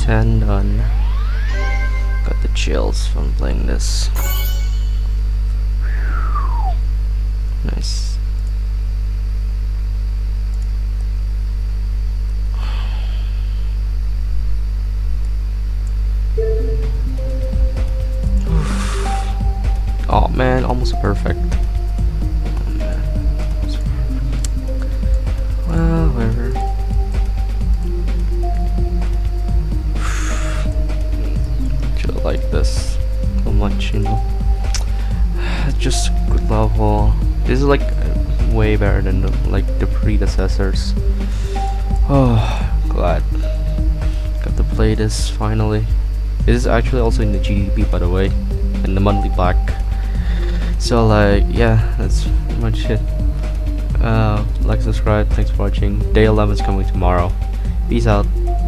10 done. Got the chills from playing this. Nice. Oh man, almost perfect. You know, just good level. This is like way better than the predecessors. Oh, glad got to play this finally. This is actually also in the GDDP, by the way, in the monthly black. So like, yeah, that's pretty much it. Like, subscribe. Thanks for watching. Day 11 is coming tomorrow. Peace out.